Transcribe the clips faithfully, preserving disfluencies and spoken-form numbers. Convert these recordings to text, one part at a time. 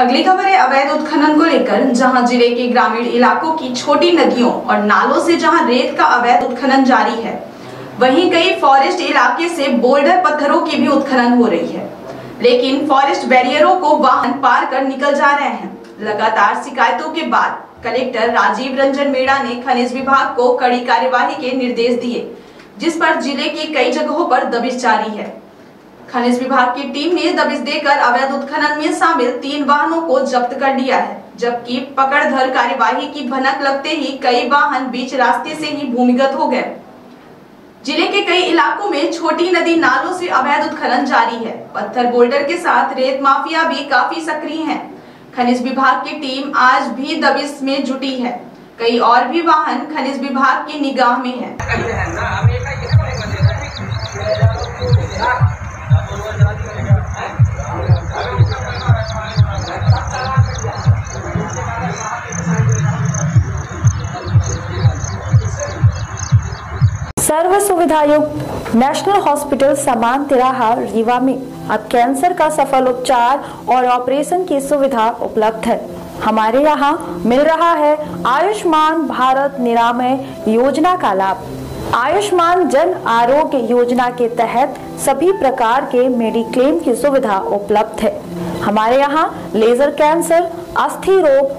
अगली खबर है अवैध उत्खनन को लेकर, जहां जिले के ग्रामीण इलाकों की छोटी नदियों और नालों से जहां रेत का अवैध उत्खनन जारी है, वहीं कई फॉरेस्ट इलाके से बोल्डर पत्थरों की भी उत्खनन हो रही है, लेकिन फॉरेस्ट बैरियरों को वाहन पार कर निकल जा रहे हैं। लगातार शिकायतों के बाद कलेक्टर राजीव रंजन मेड़ा ने खनिज विभाग को कड़ी कार्यवाही के निर्देश दिए, जिस पर जिले की कई जगहों पर दबिश जारी है। खनिज विभाग की टीम ने दबिश देकर अवैध उत्खनन में शामिल तीन वाहनों को जब्त कर लिया है, जबकि पकड़धर कार्यवाही की भनक लगते ही कई वाहन बीच रास्ते से ही भूमिगत हो गए। जिले के कई इलाकों में छोटी नदी नालों से अवैध उत्खनन जारी है। पत्थर बोल्डर के साथ रेत माफिया भी काफी सक्रिय है। खनिज विभाग की टीम आज भी दबिश में जुटी है। कई और भी वाहन खनिज विभाग की निगाह में है। सर्व सुविधायुक्त नेशनल हॉस्पिटल समान तिराहा रीवा में अब कैंसर का सफल उपचार और ऑपरेशन की सुविधा उपलब्ध है। हमारे यहाँ मिल रहा है आयुष्मान भारत निरामय योजना का लाभ। आयुष्मान जन आरोग्य योजना के तहत सभी प्रकार के मेडिक्लेम की सुविधा उपलब्ध है। हमारे यहाँ लेजर कैंसर, अस्थि रोग,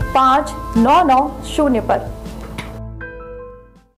पाँच नौ नौ शून्य पर।